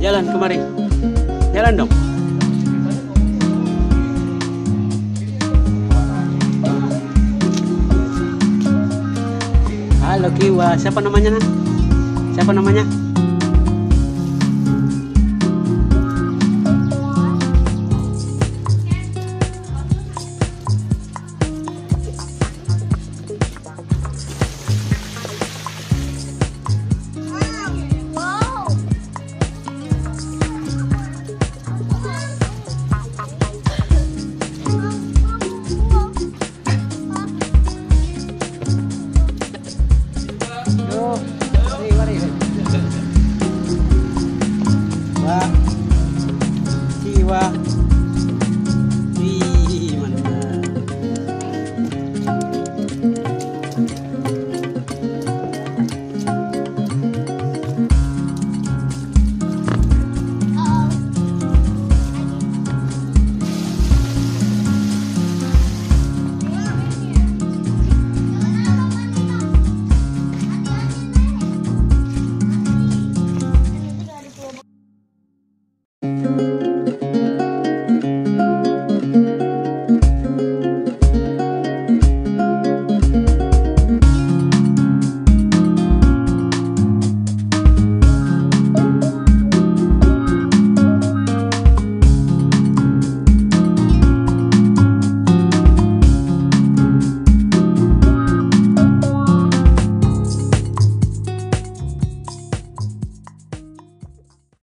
Jalan kemari. Jalan dong. Halo Kiwa, siapa namanya?